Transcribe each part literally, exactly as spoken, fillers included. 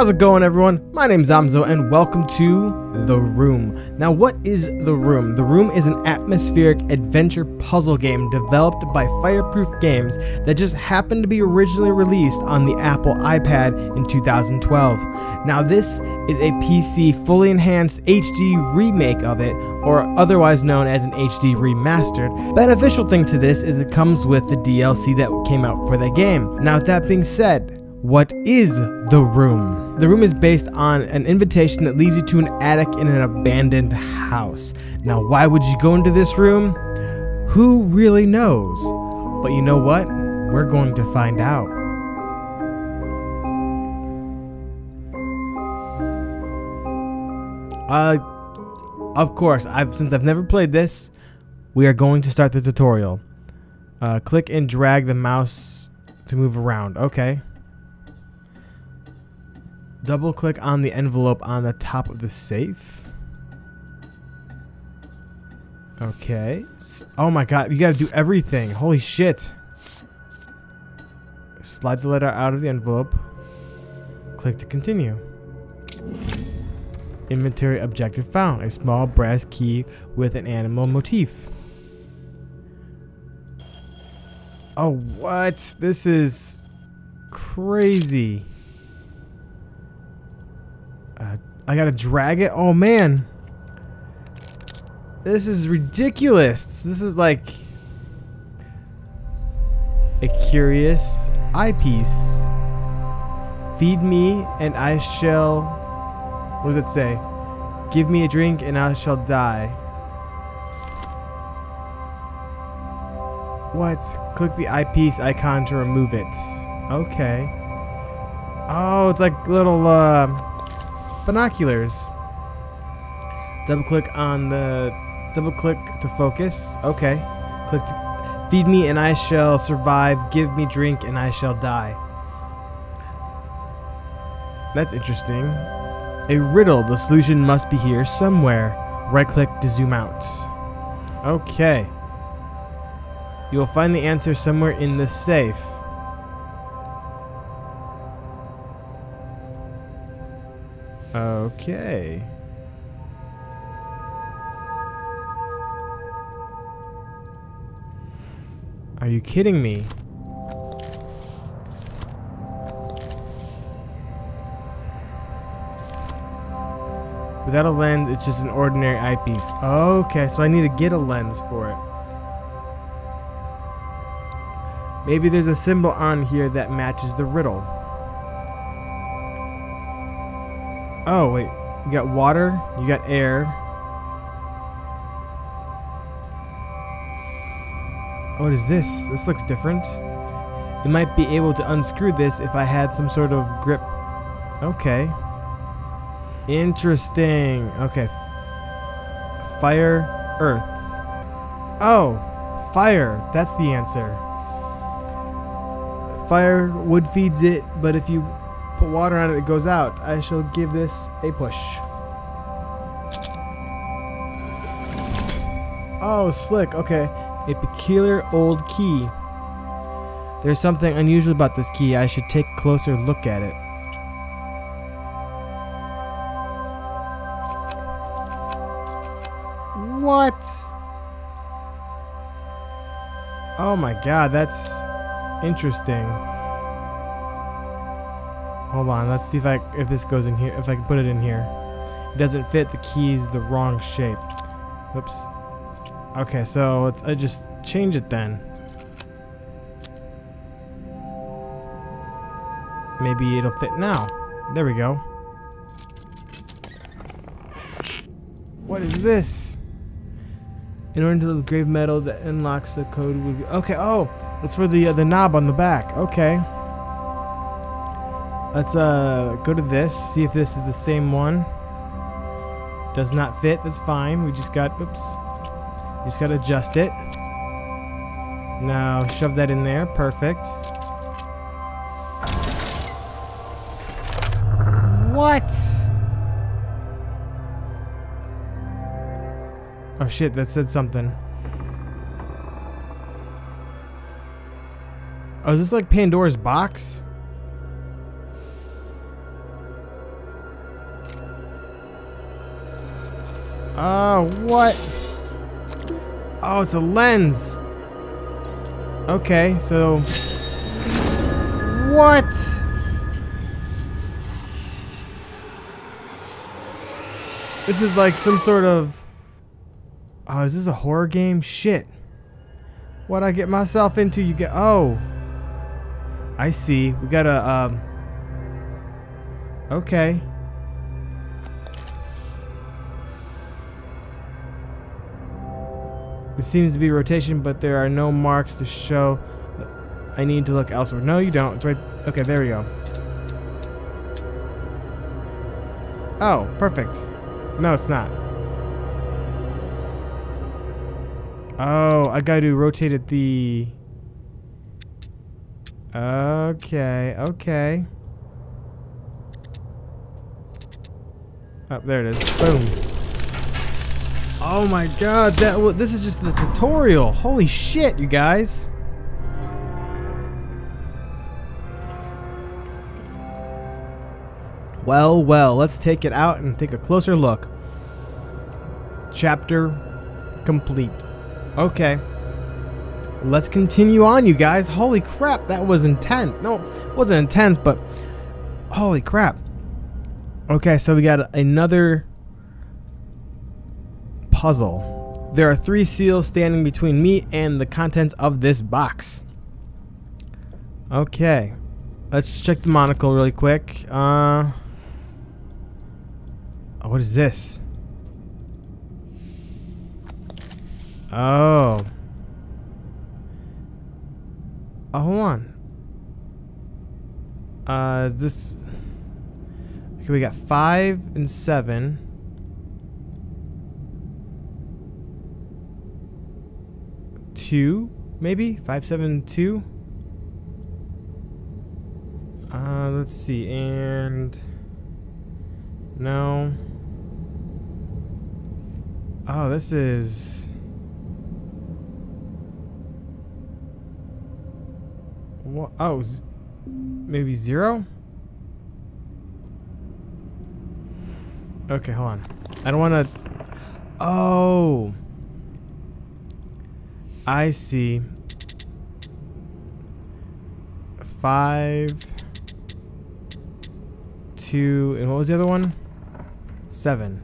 How's it going, everyone? My name's Amzo and welcome to The Room. Now, what is The Room? The Room is an atmospheric adventure puzzle game developed by Fireproof Games that just happened to be originally released on the Apple iPad in two thousand twelve. Now, this is a P C fully enhanced H D remake of it, or otherwise known as an H D remastered. Beneficial thing to this is it comes with the D L C that came out for the game. Now, with that being said, what is The Room? The Room is based on an invitation that leads you to an attic in an abandoned house. Now, why would you go into this room? Who really knows? But you know what? We're going to find out. Uh, of course, I've since I've never played this, we are going to start the tutorial. Uh, click and drag the mouse to move around. Okay. Double click on the envelope on the top of the safe. Okay. Oh my god, you gotta do everything. Holy shit. Slide the letter out of the envelope. Click to continue. Inventory objective found. A small brass key with an animal motif. Oh, what? This is crazy. Uh, I gotta drag it? Oh man. This is ridiculous. This is like a curious eyepiece. Feed me and I shall... What does it say? Give me a drink and I shall die. What? Click the eyepiece icon to remove it. Okay. Oh, it's like little... Uh, binoculars. Double click on the double click to focus. Okay. Click to feed me and I shall survive. Give me drink and I shall die. That's interesting. A riddle. The solution must be here somewhere. Right click to zoom out. Okay. You will find the answer somewhere in the safe. Okay. Are you kidding me? Without a lens, it's just an ordinary eyepiece. Okay, so I need to get a lens for it. Maybe there's a symbol on here that matches the riddle. Oh, wait. You got water. You got air. What is this? This looks different. It might be able to unscrew this if I had some sort of grip. Okay. Interesting. Okay. Fire, earth. Oh, fire. That's the answer. Fire, wood feeds it, but if you... put water on it, it goes out. I shall give this a push. Oh, slick. Okay. A peculiar old key. There's something unusual about this key. I should take a closer look at it. What? Oh my god, that's interesting. Hold on, let's see if I if this goes in here, if I can put it in here. It doesn't fit, the key's the wrong shape. Oops. Okay, so let's I just change it then. Maybe it'll fit now. There we go. What is this? In order to the grave metal that unlocks the code would be okay. Oh, it's for the uh, the knob on the back. Okay. Let's uh, go to this, see if this is the same one. Does not fit, that's fine. We just got, oops. We just gotta adjust it. Now shove that in there, perfect. What? Oh shit, that said something. Oh, is this like Pandora's box? Oh, what? Oh, it's a lens. Okay, so... What? This is like some sort of... Oh, is this a horror game? Shit. What'd I get myself into? You get... Oh. I see. We gotta, um... Okay. It seems to be rotation, but there are no marks to show. I need to look elsewhere. No, you don't. It's right. Okay, there we go. Oh, perfect. No, it's not. Oh, I got to rotate at the... Okay, okay. Oh, there it is. Boom. Oh my god, that w this is just the tutorial. Holy shit, you guys. Well, well, let's take it out and take a closer look. Chapter complete. Okay. Let's continue on, you guys. Holy crap, that was intense. No, it wasn't intense, but holy crap. Okay, so we got another puzzle. There are three seals standing between me and the contents of this box. Okay. Let's check the monocle really quick. Uh, oh, what is this? Oh. Oh, hold on. Uh, this... Okay, we got five and seven. Two, maybe? Five, seven, two? Uh, let's see, and... No. Oh, this is... What? Oh, z maybe zero? Okay, hold on. I don't want to... Oh! I see. Five... Two... And what was the other one? Seven.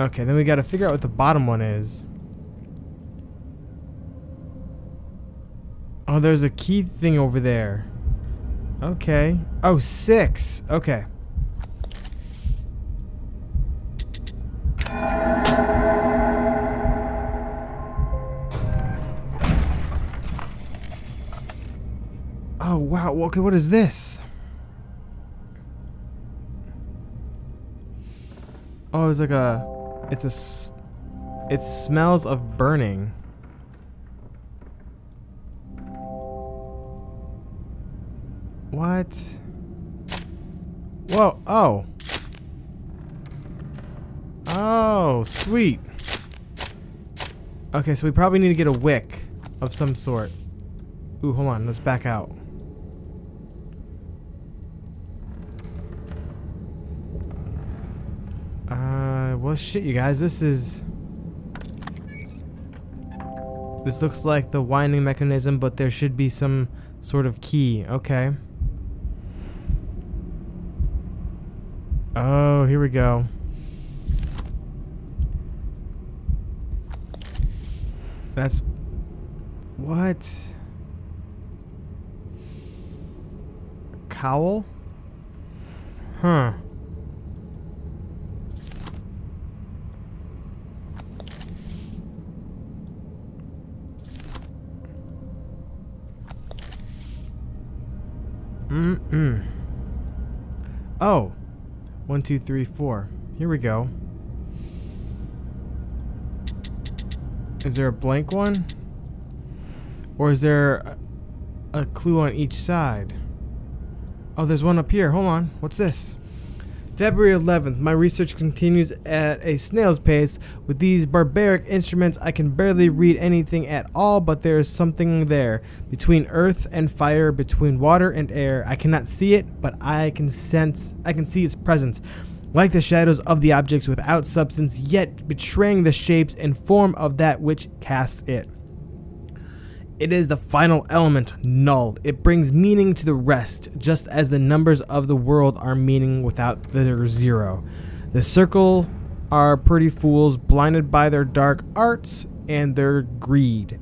Okay, then we gotta figure out what the bottom one is. Oh, there's a key thing over there. Okay. Oh, six. Okay. Oh, wow. Okay, what is this? Oh, it's like a... It's a... It smells of burning. What? Whoa, oh. Oh, sweet. Okay, so we probably need to get a wick of some sort. Ooh, hold on, let's back out. Uh, well shit, you guys, this is... This looks like the winding mechanism, but there should be some sort of key. Okay. Oh, here we go. That's... What? Cowl? Huh. Mm-mm. Oh. One, two, three, four. Here we go. Is there a blank one? Or is there a, a clue on each side? Oh, there's one up here. Hold on. What's this? February eleventh. My research continues at a snail's pace. With these barbaric instruments, I can barely read anything at all, but there is something there. Between earth and fire, between water and air. I cannot see it, but I can sense, I can see its presence. like the shadows of the objects without substance, yet betraying the shapes and form of that which casts it. It is the final element, null. It brings meaning to the rest, just as the numbers of the world are meaning without their zero. The circle are pretty fools, blinded by their dark arts and their greed.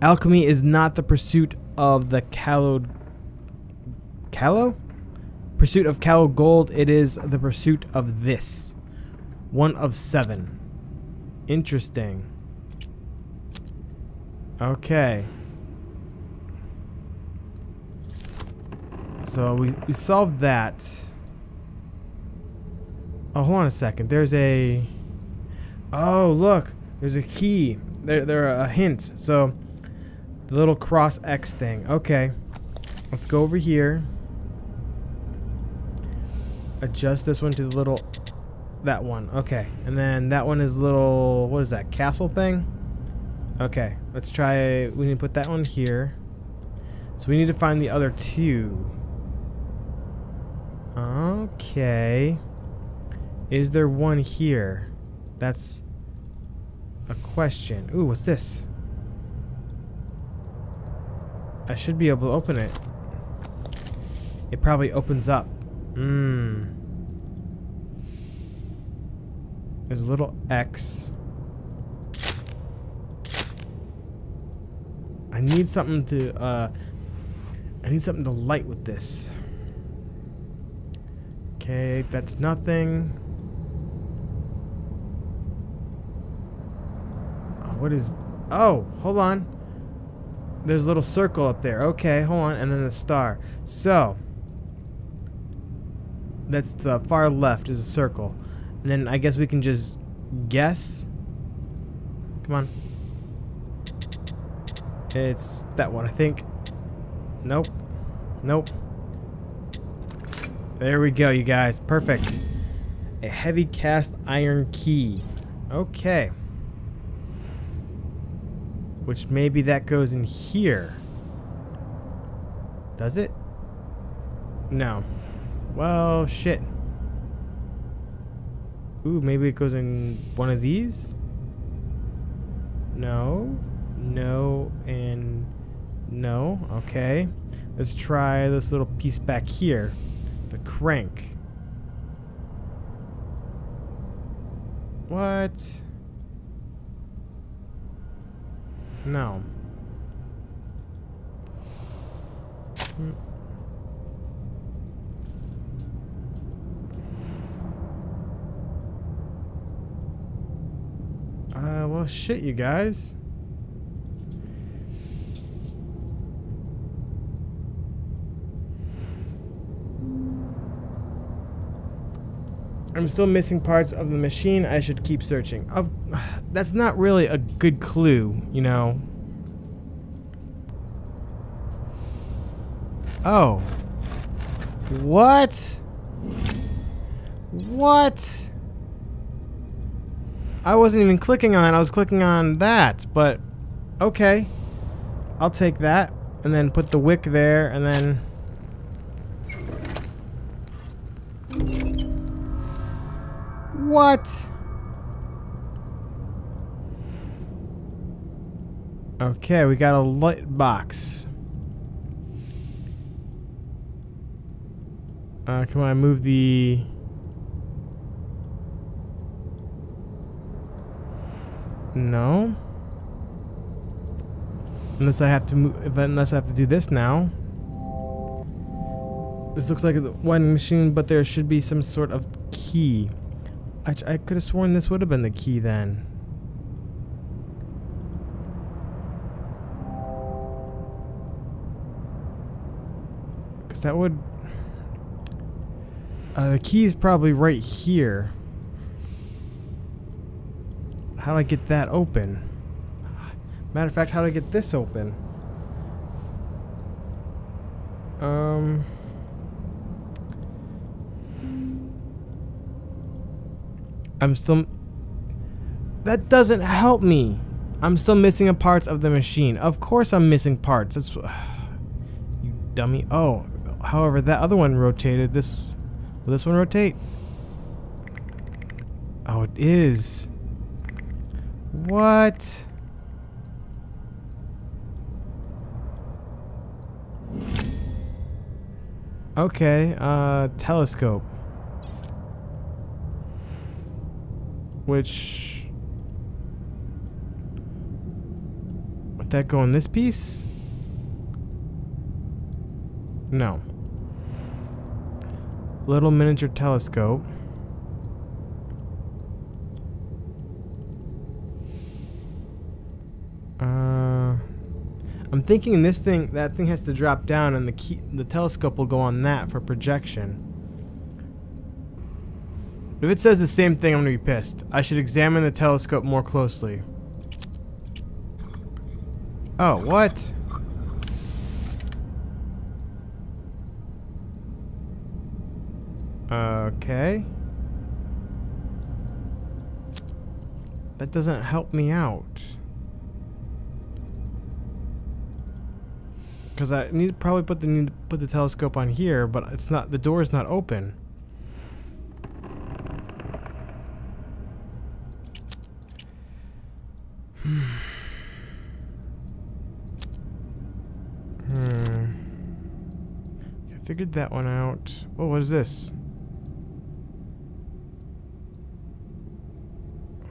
Alchemy is not the pursuit of the callowed... Callow? Pursuit of callowed gold. It is the pursuit of this. One of seven. Interesting. Okay. So we, we solved that. Oh, hold on a second. There's a... Oh, look. There's a key. There, there are a hint. So, the little cross X thing. Okay. Let's go over here. Adjust this one to the little... That one. Okay. And then that one is little... What is that? Castle thing? Okay. Let's try... We need to put that one here. So, we need to find the other two. Okay. Is there one here? That's a question. Ooh, what's this? I should be able to open it. It probably opens up. Mmm. There's a little X. I need something to, uh... I need something to light with this. Okay, that's nothing. What is... Oh, hold on. There's a little circle up there. Okay, hold on. And then the star. So, that's the far left is a circle. And then I guess we can just guess. Come on. It's that one, I think. Nope. Nope. There we go, you guys. Perfect. A heavy cast iron key. Okay. Which maybe that goes in here. Does it? No. Well, shit. Ooh, maybe it goes in one of these? No. No and no. Okay. Let's try this little piece back here. The crank. What? No. Hmm. Uh, well, shit, you guys. I'm still missing parts of the machine. I should keep searching. Of, that's not really a good clue, you know. Oh. What? What? I wasn't even clicking on it. I was clicking on that, but okay. I'll take that and then put the wick there and then... What? Okay, we got a light box. Uh, come on, move the... No? Unless I have to move... Unless I have to do this now. This looks like a winding machine, but there should be some sort of key. I, I could have sworn this would have been the key then. Because that would... Uh, the key is probably right here. How do I get that open? Matter of fact, how do I get this open? Um... I'm still... That doesn't help me. I'm still missing a parts of the machine. Of course I'm missing parts. That's... You dummy. Oh. However, that other one rotated. This... Will this one rotate? Oh, it is. What? Okay, uh, telescope. Which... would that go in this piece? No. Little miniature telescope. Uh, I'm thinking this thing, that thing has to drop down, and the key, the telescope will go on that for projection. If it says the same thing, I'm gonna be pissed. I should examine the telescope more closely. Oh, what? Okay. That doesn't help me out. Because I need to probably put the need to put the telescope on here, but it's not, the door is not open. hmm. I figured that one out. Oh, what is this?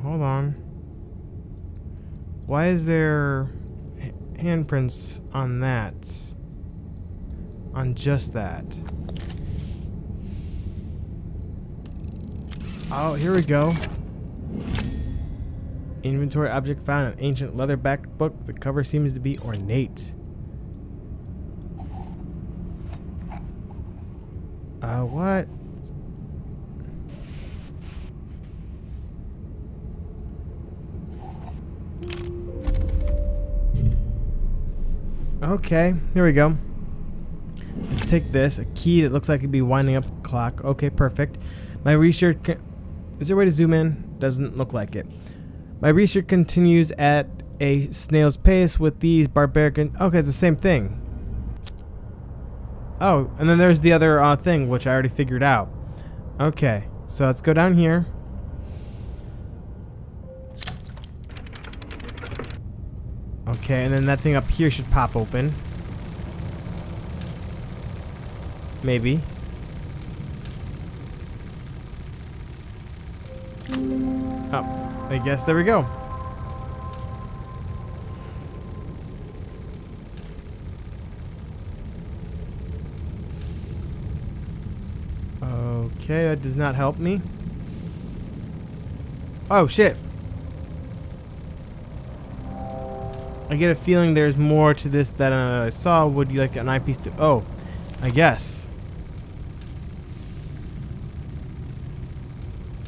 Hold on. Why is there handprints on that? On just that. Oh, here we go. Inventory object found, an ancient leatherback book. The cover seems to be ornate. Uh, what? Okay, here we go. Let's take this. A key that looks like it'd be winding up a clock. Okay, perfect. My research... Is there a way to zoom in? Doesn't look like it. My research continues at a snail's pace with these barbaric... Okay, it's the same thing. Oh, and then there's the other uh, thing, which I already figured out. Okay, so let's go down here. Okay, and then that thing up here should pop open. Maybe. Oh, I guess there we go. Okay, that does not help me. Oh, shit. I get a feeling there's more to this than uh, I saw. Would you like an eyepiece to... Oh, I guess.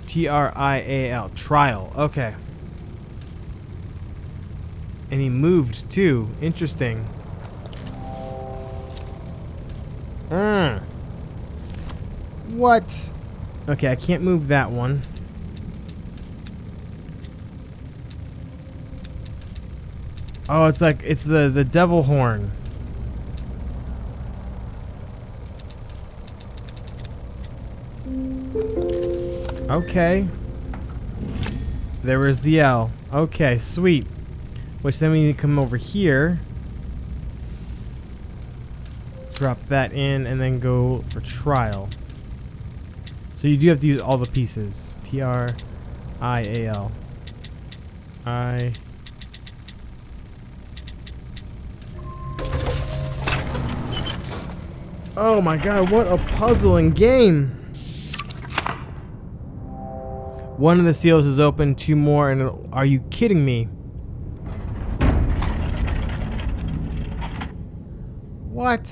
T R I A L. Trial. Okay. And he moved, too. Interesting. Mm. What? Okay, I can't move that one. Oh, it's like, it's the, the devil horn. Okay. There was the L. Okay, sweet. Which then we need to come over here. Drop that in and then go for trial. So you do have to use all the pieces. T R I A L. I... Oh my god, what a puzzling game! One of the seals is open, two more, and it'll, are you kidding me? What?